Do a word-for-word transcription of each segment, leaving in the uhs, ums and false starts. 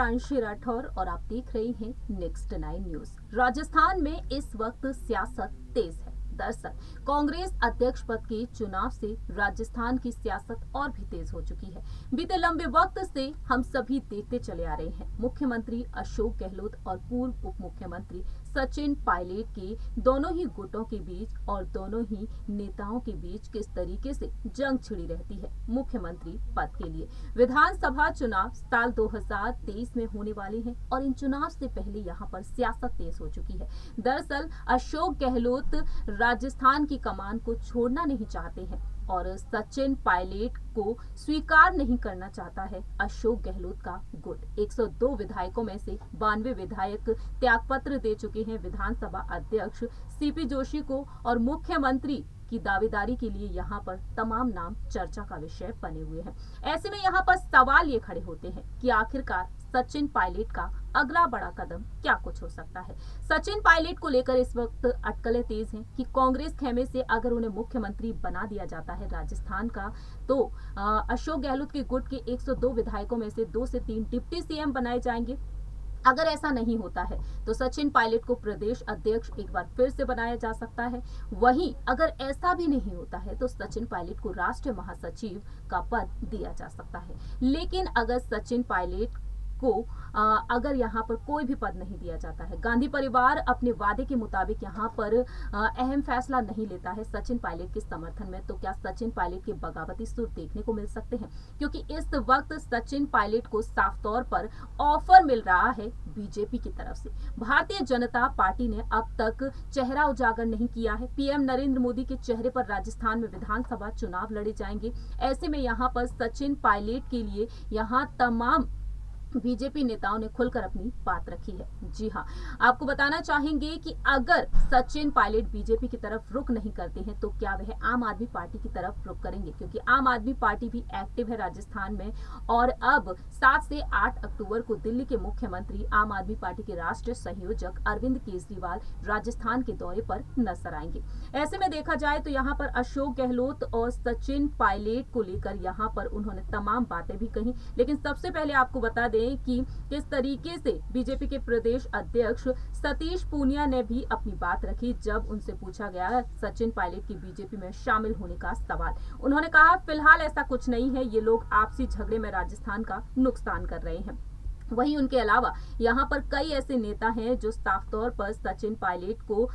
प्रांशी राठौर और आप देख रहे हैं नेक्स्ट नाइन न्यूज। राजस्थान में इस वक्त सियासत तेज है। दरअसल कांग्रेस अध्यक्ष पद के चुनाव से राजस्थान की सियासत और भी तेज हो चुकी है। बीते लंबे वक्त से हम सभी देखते चले आ रहे हैं, मुख्यमंत्री अशोक गहलोत और पूर्व उप मुख्यमंत्री सचिन पायलट के दोनों ही गुटों के बीच और दोनों ही नेताओं के बीच किस तरीके से जंग छिड़ी रहती है मुख्यमंत्री पद के लिए। विधानसभा चुनाव साल दो हजार तेईस में होने वाले हैं और इन चुनाव से पहले यहाँ पर सियासत तेज हो चुकी है। दरअसल अशोक गहलोत राजस्थान की कमान को छोड़ना नहीं चाहते हैं और सचिन पायलट को स्वीकार नहीं करना चाहता है अशोक गहलोत का गुट। एक सौ दो विधायकों में से बानवे विधायक त्यागपत्र दे चुके हैं विधानसभा अध्यक्ष सीपी जोशी को और मुख्यमंत्री की दावेदारी के लिए यहाँ पर तमाम नाम चर्चा का विषय बने हुए हैं। ऐसे में यहाँ पर सवाल ये खड़े होते हैं कि आखिरकार सचिन पायलट का अगला बड़ा कदम क्या कुछ हो सकता है। सचिन पायलट को लेकर इस वक्त अटकलें तेज हैं कि कांग्रेस खेमे से अगर उन्हें मुख्यमंत्री बना दिया जाता है राजस्थान का तो अशोक गहलोत के गुट के एक सौ दो विधायकों में से दो से तीन डिप्टी सीएम बनाए जाएंगे। अगर ऐसा नहीं होता है तो सचिन पायलट को प्रदेश अध्यक्ष एक बार फिर से बनाया जा सकता है। वहीं अगर ऐसा भी नहीं होता है तो सचिन पायलट को राष्ट्रीय महासचिव का पद दिया जा सकता है। लेकिन अगर सचिन पायलट को आ, अगर यहाँ पर कोई भी पद नहीं दिया जाता है, गांधी परिवार अपने वादे के मुताबिक यहाँ पर आ, अहम फैसला नहीं लेता है सचिन पायलट के समर्थन में, तो क्या सचिन पायलट के बगावती सुर देखने को मिल सकते हैं? क्योंकि इस वक्त सचिन पायलट को साफ तौर पर ऑफर मिल रहा है बीजेपी की तरफ से। भारतीय जनता पार्टी ने अब तक चेहरा उजागर नहीं किया है। पीएम नरेंद्र मोदी के चेहरे पर राजस्थान में विधानसभा चुनाव लड़े जाएंगे। ऐसे में यहाँ पर सचिन पायलट के लिए यहाँ तमाम बीजेपी नेताओं ने खुलकर अपनी बात रखी है। जी हाँ, आपको बताना चाहेंगे कि अगर सचिन पायलट बीजेपी की तरफ रुख नहीं करते हैं तो क्या वह आम आदमी पार्टी की तरफ रुख करेंगे, क्योंकि आम आदमी पार्टी भी एक्टिव है राजस्थान में। और अब सात से आठ अक्टूबर को दिल्ली के मुख्यमंत्री आम आदमी पार्टी के राष्ट्रीय संयोजक अरविंद केजरीवाल राजस्थान के दौरे पर नजर आएंगे। ऐसे में देखा जाए तो यहाँ पर अशोक गहलोत और सचिन पायलट को लेकर यहाँ पर उन्होंने तमाम बातें भी कही। लेकिन सबसे पहले आपको बता दें कि किस तरीके से बीजेपी के प्रदेश अध्यक्ष सतीश पूनिया ने भी अपनी बात रखी जब उनसे पूछा गया सचिन पायलट की बीजेपी में शामिल होने का सवाल। उन्होंने कहा फिलहाल ऐसा कुछ नहीं है, ये लोग आपसी झगड़े में राजस्थान का नुकसान कर रहे हैं। वहीं उनके अलावा यहाँ पर कई ऐसे नेता हैं जो साफ तौर पर सचिन पायलट को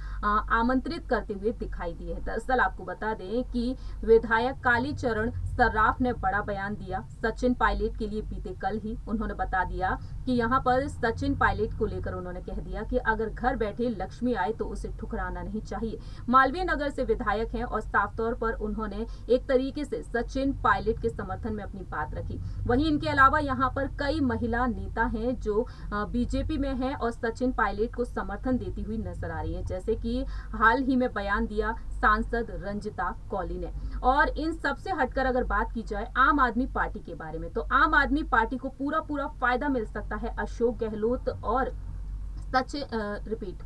आमंत्रित करते हुए दिखाई दिए हैं। दरअसल आपको बता दें कि विधायक कालीचरण सर्राफ ने बड़ा बयान दिया सचिन पायलट के लिए। बीते कल ही उन्होंने बता दिया कि यहाँ पर सचिन पायलट को लेकर उन्होंने कह दिया कि अगर घर बैठे लक्ष्मी आए तो उसे ठुकराना नहीं चाहिए। मालवीय नगर से विधायक हैं और साफ तौर पर उन्होंने एक तरीके से सचिन पायलट के समर्थन में अपनी बात रखी। वहीं इनके अलावा यहाँ पर कई महिला नेता हैं जो बीजेपी में हैं और सचिन पायलट को समर्थन देती हुई नजर आ रही है, जैसे कि हाल ही में बयान दिया सांसद रंजिता कौली ने। और इन सबसे हटकर अगर बात की जाए आम आदमी पार्टी के बारे में, तो आम आदमी पार्टी को पूरा पूरा फायदा मिल सकता है अशोक गहलोत और सचिन रिपीट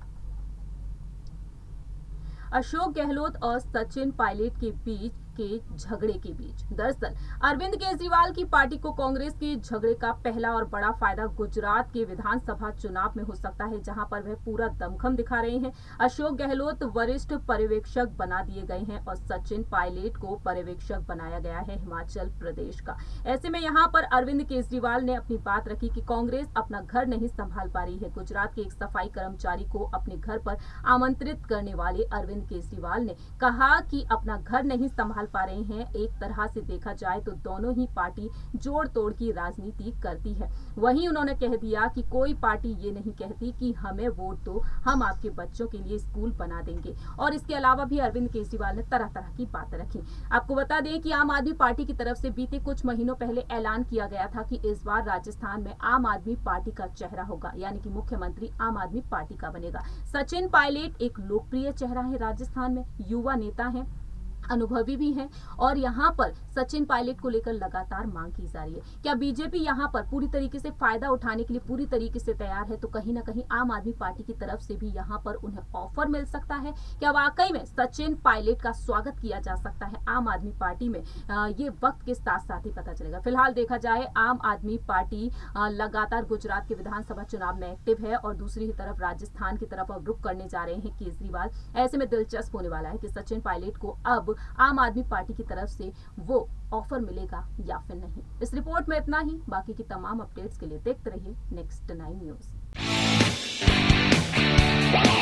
अशोक गहलोत और सचिन पायलट के बीच के झगड़े के बीच। दरअसल अरविंद केजरीवाल की पार्टी को कांग्रेस के झगड़े का पहला और बड़ा फायदा गुजरात के विधानसभा चुनाव में हो सकता है, जहां पर वह पूरा दमखम दिखा रहे हैं। अशोक गहलोत वरिष्ठ पर्यवेक्षक बना दिए गए हैं और सचिन पायलट को पर्यवेक्षक बनाया गया है हिमाचल प्रदेश का। ऐसे में यहाँ पर अरविंद केजरीवाल ने अपनी बात रखी कि कांग्रेस अपना घर नहीं संभाल पा रही है। गुजरात के एक सफाई कर्मचारी को अपने घर पर आमंत्रित करने वाले अरविंद केजरीवाल ने कहा कि अपना घर नहीं संभाल पा रहे हैं। एक तरह से देखा जाए तो दोनों ही पार्टी जोड़ तोड़ की राजनीति करती है। वहीं उन्होंने कह दिया कि कोई पार्टी ये नहीं कहती कि हमें वोट दो, हम आपके बच्चों के लिए स्कूल बना देंगे। और इसके अलावा भी अरविंद केजरीवाल ने तरह तरह की बातें रखी। आपको बता दें कि आम आदमी पार्टी की तरफ से बीते कुछ महीनों पहले ऐलान किया गया था कि इस बार राजस्थान में आम आदमी पार्टी का चेहरा होगा, यानी कि मुख्यमंत्री आम आदमी पार्टी का बनेगा। सचिन पायलट एक लोकप्रिय चेहरा है राजस्थान में, युवा नेता है अनुभवी भी हैं और यहाँ पर सचिन पायलट को लेकर लगातार मांग की जा रही है। क्या बीजेपी यहाँ पर पूरी तरीके से फायदा उठाने के लिए पूरी तरीके से तैयार है? तो कहीं ना कहीं आम आदमी पार्टी की तरफ से भी यहाँ पर उन्हें ऑफर मिल सकता है। क्या वाकई में सचिन पायलट का स्वागत किया जा सकता है आम आदमी पार्टी में? ये वक्त के साथ साथ ही पता चलेगा। फिलहाल देखा जाए आम आदमी पार्टी लगातार गुजरात के विधानसभा चुनाव में एक्टिव है और दूसरी ही तरफ राजस्थान की तरफ अब रुख करने जा रहे हैं केजरीवाल। ऐसे में दिलचस्प होने वाला है कि सचिन पायलट को अब आम आदमी पार्टी की तरफ से वो ऑफर मिलेगा या फिर नहीं। इस रिपोर्ट में इतना ही। बाकी की तमाम अपडेट्स के लिए देखते रहिए नेक्स्ट नाइन न्यूज।